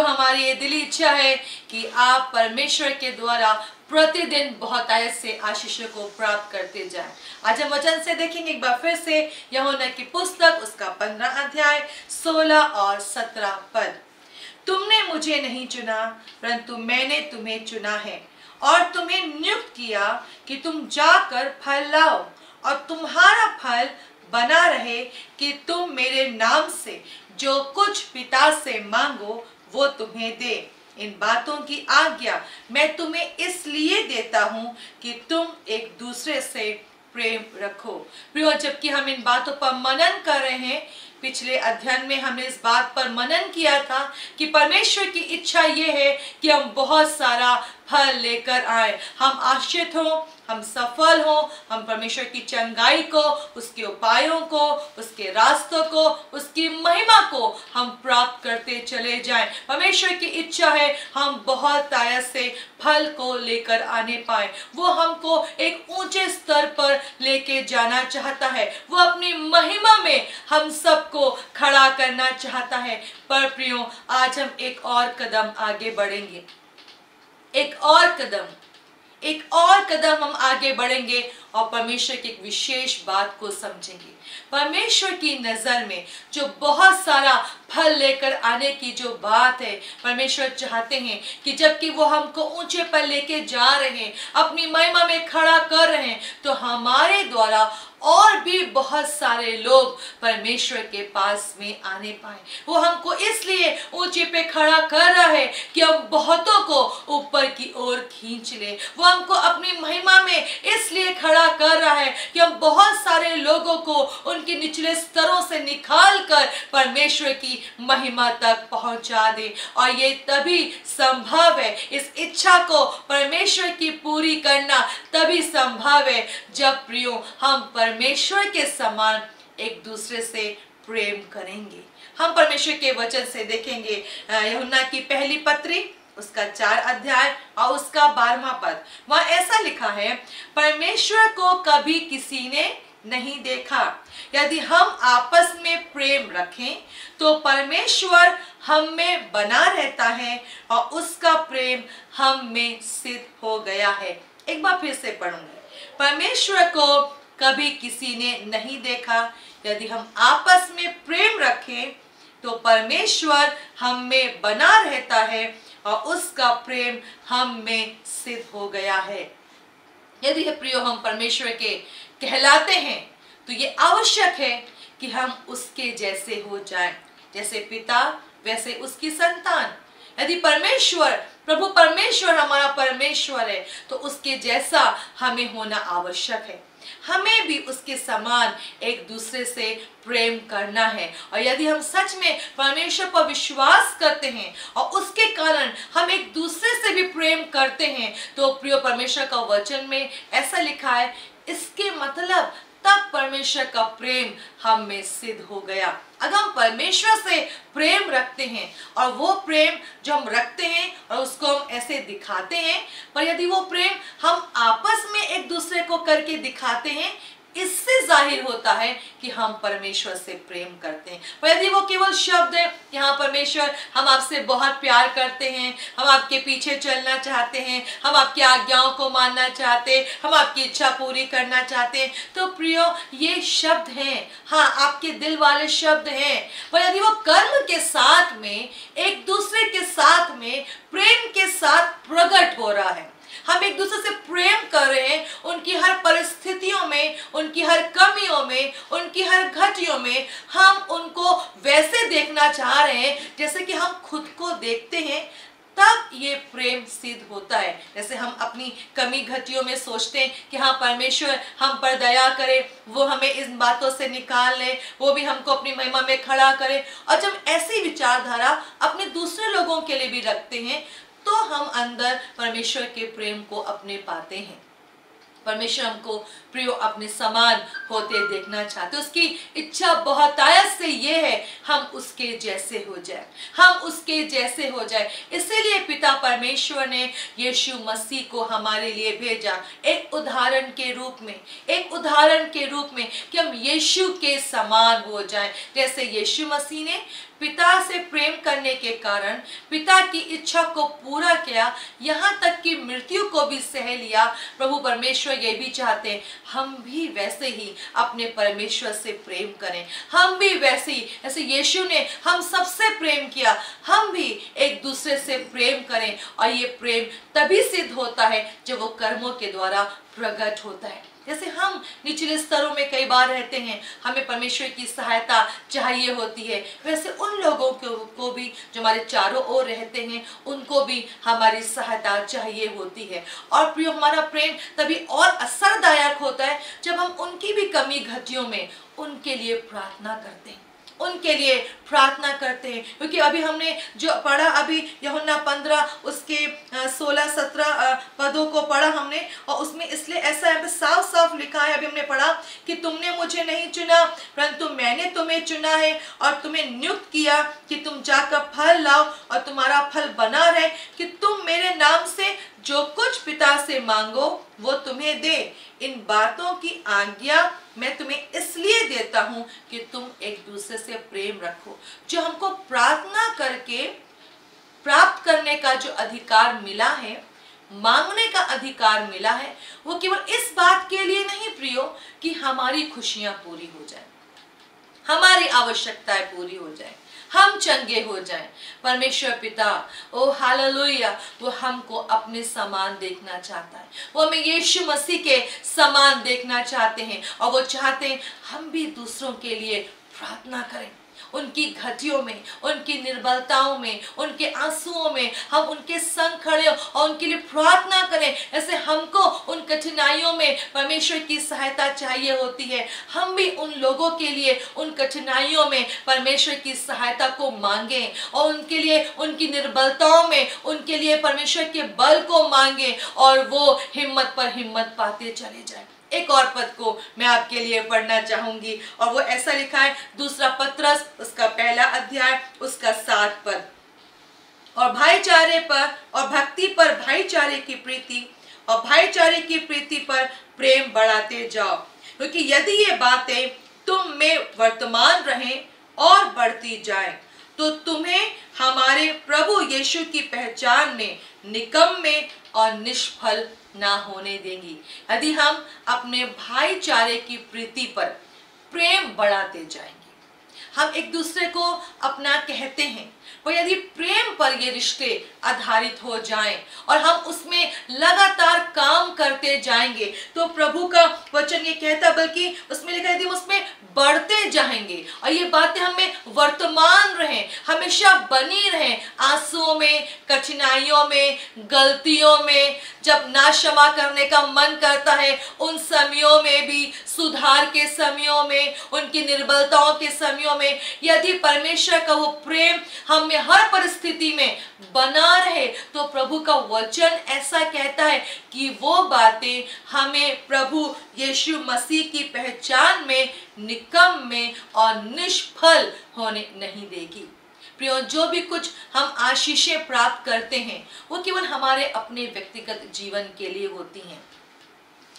तो हमारी ये दिली इच्छा है कि आप परमेश्वर के द्वारा प्रतिदिन बहुतायत से आशीषों को प्राप्त करते जाएं। आज हम वचन से देखेंगे एक बार फिर से यूहन्ना की पुस्तक उसका 15 अध्याय 16 और 17 पद। तुमने मुझे नहीं चुना परंतु मैंने तुम्हें चुना है और तुम्हें नियुक्त किया कि तुम जाकर फल लाओ और तुम्हारा फल बना रहे कि तुम मेरे नाम से जो कुछ पिता से मांगो वो तुम्हें दे। इन बातों की आज्ञा मैं तुम्हें इसलिए देता हूँ कि तुम एक दूसरे से प्रेम रखो। प्रियो, जबकि हम इन बातों पर मनन कर रहे हैं, पिछले अध्ययन में हमने इस बात पर मनन किया था कि परमेश्वर की इच्छा ये है कि हम बहुत सारा फल लेकर आए, हम आशीषित हों, हम सफल हों, हम परमेश्वर की चंगाई को, उसके उपायों को, उसके रास्तों को, उसकी महिमा को हम प्राप्त करते चले जाएं। परमेश्वर की इच्छा है हम बहुत ताकत से फल को लेकर आने पाए। वो हमको एक ऊंचे स्तर पर लेके जाना चाहता है, वो अपनी महिमा में हम सबको खड़ा करना चाहता है। पर प्रियो, आज हम एक और कदम आगे बढ़ेंगे, एक और कदम हम आगे बढ़ेंगे और परमेश्वर की एक विशेष बात को समझेंगे। परमेश्वर की नज़र में जो बहुत सारा फल लेकर आने की जो बात है, परमेश्वर चाहते हैं कि जबकि वो हमको ऊंचे पर लेके जा रहे हैं, अपनी महिमा में खड़ा कर रहे हैं, तो हमारे द्वारा और भी बहुत सारे लोग परमेश्वर के पास में आने पाए। वो हमको इसलिए ऊंचे पे खड़ा कर रहा है कि हम बहुतों को ऊपर की ओर खींच ले। वो हमको अपनी महिमा में इसलिए खड़ा कर रहा है कि हम बहुत सारे लोगों को उनके निचले स्तरों से निकाल कर परमेश्वर की महिमा तक पहुंचा दे। और ये तभी संभव है, इस इच्छा को परमेश्वर की पूरी करना तभी संभव है जब प्रियो हम परमेश्वर के समान एक दूसरे से प्रेम करेंगे। हम परमेश्वर के वचन से देखेंगे यूहन्ना की पहली पत्री उसका 4 अध्याय और उसका 12वां पद। वहां ऐसा लिखा है, परमेश्वर को कभी किसी ने नहीं देखा। यदि हम आपस में प्रेम रखें तो परमेश्वर हम में बना रहता है और उसका प्रेम हम में सिद्ध हो गया है। एक बार फिर से पढ़ूंगी, परमेश्वर को कभी किसी ने नहीं देखा, यदि हम आपस में प्रेम रखें तो परमेश्वर हम में बना रहता है और उसका प्रेम हम में सिद्ध हो गया है। यदि प्रियो हम परमेश्वर के कहलाते हैं तो ये आवश्यक है कि हम उसके जैसे हो जाएं, जैसे पिता वैसे उसकी संतान। यदि परमेश्वर प्रभु परमेश्वर हमारा परमेश्वर है तो उसके जैसा हमें होना आवश्यक है। हमें भी उसके समान एक दूसरे से प्रेम करना है। और यदि हम सच में परमेश्वर पर विश्वास करते हैं और उसके कारण हम एक दूसरे से भी प्रेम करते हैं तो प्रिय परमेश्वर का वचन में ऐसा लिखा है, इसके मतलब तब परमेश्वर का प्रेम हम में सिद्ध हो गया। अगर हम परमेश्वर से प्रेम रखते हैं और वो प्रेम जो हम रखते हैं और उसको हम ऐसे दिखाते हैं, पर यदि वो प्रेम हम आपस में एक दूसरे को करके दिखाते हैं, इससे जाहिर होता है कि हम परमेश्वर से प्रेम करते हैं। पर यदि वो केवल शब्द है कि हाँ परमेश्वर हम आपसे बहुत प्यार करते हैं, हम आपके पीछे चलना चाहते हैं, हम आपकी आज्ञाओं को मानना चाहते हैं, हम आपकी इच्छा पूरी करना चाहते हैं, तो प्रियो ये शब्द हैं, हाँ आपके दिल वाले शब्द हैं। पर यदि वो कर्म के साथ में एक दूसरे के साथ में प्रेम के साथ प्रकट हो रहा है, हम एक दूसरे से प्रेम कर रहे हैं, उनकी हर परिस्थितियों में, उनकी हर कमियों में, उनकी हर घटियों में हम उनको वैसे देखना चाह रहे हैं जैसे कि हम खुद को देखते हैं, तब ये प्रेम सिद्ध होता है। जैसे हम अपनी कमी घटियों में सोचते हैं कि हाँ परमेश्वर हम पर दया करे, वो हमें इन बातों से निकाल ले, वो भी हमको अपनी महिमा में खड़ा करे। और जब ऐसी विचारधारा अपने दूसरे लोगों के लिए भी रखते हैं तो हम अंदर परमेश्वर के प्रेम को अपने पाते हैं। परमेश्वर हमको प्रियो अपने समान होते देखना चाहते। उसकी इच्छा बहुतायत से ये है हम उसके जैसे हो जाए, हम उसके जैसे हो जाए। इसीलिए पिता परमेश्वर ने यीशु मसीह को हमारे लिए भेजा एक उदाहरण के रूप में, एक उदाहरण के रूप में कि हम यीशु के समान हो जाए। जैसे यीशु मसीह ने पिता से प्रेम करने के कारण पिता की इच्छा को पूरा किया, यहाँ तक कि मृत्यु को भी सह लिया, प्रभु परमेश्वर ये भी चाहते हैं हम भी वैसे ही अपने परमेश्वर से प्रेम करें। हम भी वैसे ही जैसे यीशु ने हम सबसे प्रेम किया, हम भी एक दूसरे से प्रेम करें। और ये प्रेम तभी सिद्ध होता है जब वो कर्मों के द्वारा प्रकट होता है। जैसे हम निचले स्तरों में कई बार रहते हैं, हमें परमेश्वर की सहायता चाहिए होती है, वैसे उन लोगों को भी जो हमारे चारों ओर रहते हैं उनको भी हमारी सहायता चाहिए होती है। और प्रियो हमारा प्रेम तभी और असरदायक होता है जब हम उनकी भी कमी घटियों में उनके लिए प्रार्थना करते हैं, उनके लिए प्रार्थना करते हैं। क्योंकि अभी हमने जो पढ़ा, अभी यूहन्ना 15 उसके 16-17 पदों को पढ़ा हमने, और उसमें इसलिए ऐसा साफ साफ लिखा है, अभी हमने पढ़ा कि तुमने मुझे नहीं चुना परंतु मैंने तुम्हें चुना है और तुम्हें नियुक्त किया कि तुम जाकर फल लाओ और तुम्हारा फल बना रहे, कि तुम मेरे नाम से जो कुछ पिता से मांगो वो तुम्हें दे। इन बातों की आज्ञा मैं तुम्हें इसलिए देता हूं कि तुम एक दूसरे से प्रेम रखो। जो हमको प्रार्थना करके प्राप्त करने का जो अधिकार मिला है, मांगने का अधिकार मिला है, वो केवल इस बात के लिए नहीं प्रियो कि हमारी खुशियां पूरी हो जाए, हमारी आवश्यकताएं पूरी हो जाए, हम चंगे हो जाएं। परमेश्वर पिता, ओ हालेलुया, वो हमको अपने समान देखना चाहता है, वो हमें यीशु मसीह के समान देखना चाहते हैं। और वो चाहते हैं हम भी दूसरों के लिए प्रार्थना करें, उनकी घटियों में, उनकी निर्बलताओं में, उनके आंसुओं में हम उनके संग खड़े और उनके लिए प्रार्थना करें। ऐसे हमको उन कठिनाइयों में परमेश्वर की सहायता चाहिए होती है। हम भी उन लोगों के लिए उन कठिनाइयों में परमेश्वर की सहायता को मांगे और उनके लिए उनकी निर्बलताओं में उनके लिए परमेश्वर के बल को मांगे, और वो हिम्मत पर हिम्मत पाते चले जाए। एक और पद को मैं आपके लिए पढ़ना चाहूंगी, और वो ऐसा लिखा है 2 पतरस उसका 1 अध्याय उसका 7 पद। और भाईचारे पर और भक्ति पर भाईचारे की प्रीति और भाईचारे की प्रीति पर प्रेम बढ़ाते जाओ, क्योंकि यदि ये बातें तुम में वर्तमान रहें और बढ़ती जाएं तो तुम्हें हमारे प्रभु यीशु की पहचान में निकम्मे और निष्फल ना होने देंगी। यदि हम अपने भाईचारे की प्रीति पर प्रेम बढ़ाते जाएंगे, हम एक दूसरे को अपना कहते हैं, पर यदि प्रेम पर ये रिश्ते आधारित हो जाएं और हम उसमें लगातार काम करते जाएंगे, तो प्रभु का वचन ये कहता, बल्कि उसमें लिखा है उसमें बढ़ते जाएंगे और ये बातें हमें वर्तमान रहें, हमेशा बनी रहें। आंसुओं में, कठिनाइयों में, गलतियों में, जब ना क्षमा करने का मन करता है उन समयों में भी, सुधार के समयों में, उनकी निर्बलताओं के समयों में, यदि परमेश्वर का वो प्रेम हम में हर परिस्थिति में बना रहे, तो प्रभु का वचन ऐसा कहता है कि वो बातें हमें प्रभु यीशु मसीह की पहचान में निकम्मे और निष्फल होने नहीं देगी। प्रियो, जो भी कुछ हम आशीषें प्राप्त करते हैं वो केवल हमारे अपने व्यक्तिगत जीवन के लिए होती हैं,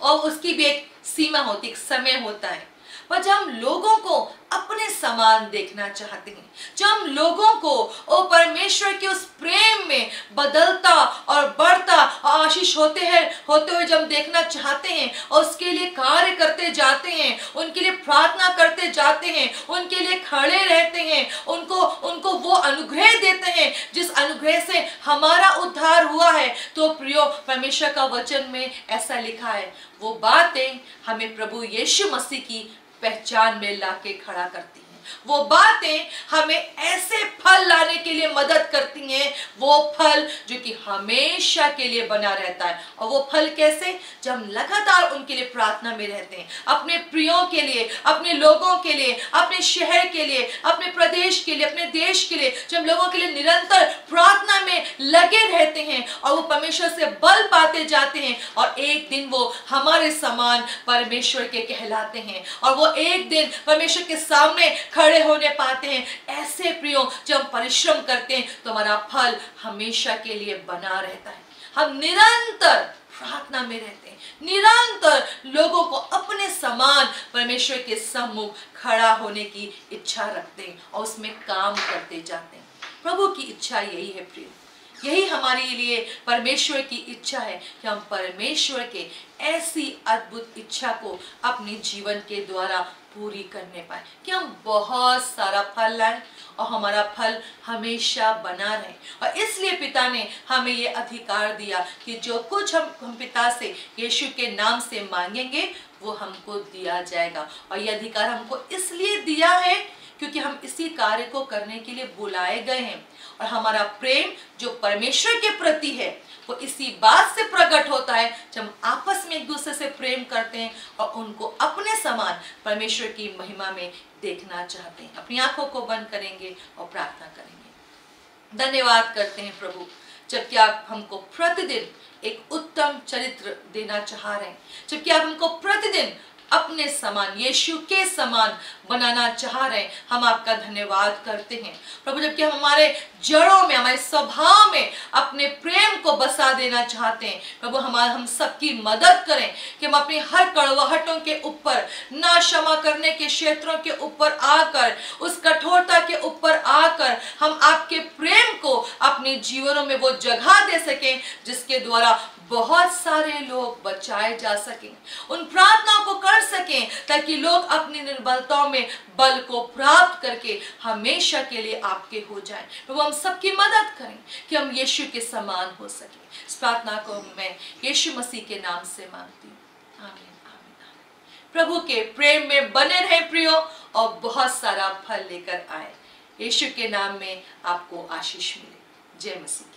और उसकी भी एक सीमा होती, एक समय होता है। पर जब हम लोगों को अपने समान देखना चाहते हैं, जब हम लोगों को ओ परमेश्वर के उस प्रेम में बदलता और बढ़ता और आशीष होते हुए जब देखना चाहते हैं और उसके लिए कार्य करते जाते हैं, उनके लिए प्रार्थना करते जाते हैं, उनके लिए खड़े रहते हैं, उनको वो अनुग्रह देते हैं जिस अनुग्रह से हमारा उद्धार हुआ है, तो प्रियो परमेश्वर का वचन में ऐसा लिखा है वो बातें हमें प्रभु यीशु मसीह की पहचान में लाके खड़ा करती है। वो बातें हमें ऐसे फल लाने के लिए मदद करती हैं, वो फल जो कि हमेशा के लिए बना रहता है। और वो फल कैसे? जब हम लगातार उनके लिए प्रार्थना में रहते हैं, अपने प्रियों के लिए, अपने लोगों के लिए, अपने शहर के लिए, अपने प्रदेश के लिए, अपने देश के लिए, जब लोगों के लिए निरंतर प्रार्थना में लगे रहते हैं और वो परमेश्वर से बल पाते जाते हैं और एक दिन वो हमारे समान परमेश्वर के कहलाते हैं और वो एक दिन परमेश्वर के सामने खड़े होने पाते हैं। ऐसे प्रियो जब हम परिश्रम करते हैं तो हमारा फल हमेशा के लिए बना रहता है। हम निरंतर प्रार्थना में रहते हैं, निरंतर लोगों को अपने समान परमेश्वर के सम्मुख खड़ा होने की इच्छा रखते हैं और उसमें काम करते जाते हैं। प्रभु की इच्छा यही है प्रियो, यही हमारे लिए परमेश्वर की इच्छा है कि हम परमेश्वर के ऐसी अद्भुत इच्छा को अपने जीवन के द्वारा पूरी करने पाए कि हम बहुत सारा फल लाएं और हमारा फल हमेशा बना रहे। और इसलिए पिता ने हमें ये अधिकार दिया कि जो कुछ हम पिता से यीशु के नाम से मांगेंगे वो हमको दिया जाएगा। और ये अधिकार हमको इसलिए दिया है क्योंकि हम इसी कार्य को करने के लिए बुलाए गए हैं और हमारा प्रेम जो परमेश्वर के प्रति है वो इसी बात से प्रकट होता है जब हम आपस में एक दूसरे से प्रेम करते हैं और उनको अपने समान परमेश्वर की महिमा में देखना चाहते हैं। अपनी आंखों को बंद करेंगे और प्रार्थना करेंगे। धन्यवाद करते हैं प्रभु, जबकि आप हमको प्रतिदिन एक उत्तम चरित्र देना चाह रहे हैं, जबकि आप हमको प्रतिदिन अपने समान, यीशु के समान बनाना चाह रहे हैं। हम आपका धन्यवाद करते हैं प्रभु, जबकि हम हमारे जड़ों में, हमारे स्वभाव में अपने प्रेम को बसा देना चाहते हैं। प्रभु हम सबकी मदद करें कि हम अपनी हर कड़वाहटों के ऊपर, ना क्षमा करने के क्षेत्रों के ऊपर आकर, उस कठोरता के ऊपर आकर हम आपके प्रेम को अपने जीवनों में वो जगह दे सकें जिसके द्वारा बहुत सारे लोग बचाए जा सकें, उन प्रार्थनाओं को कर सकें ताकि लोग अपनी निर्बलताओं में बल को प्राप्त करके हमेशा के लिए आपके हो जाएं। तो वो हम सबकी मदद करें कि हम यीशु के समान हो सकें। इस प्रार्थना को मैं यीशु मसीह के नाम से मांगती हूँ, आमीन, आमीन, आमीन। प्रभु के प्रेम में बने रहे प्रियो और बहुत सारा फल लेकर आए। यीशु के नाम में आपको आशीष मिले। जय मसीह।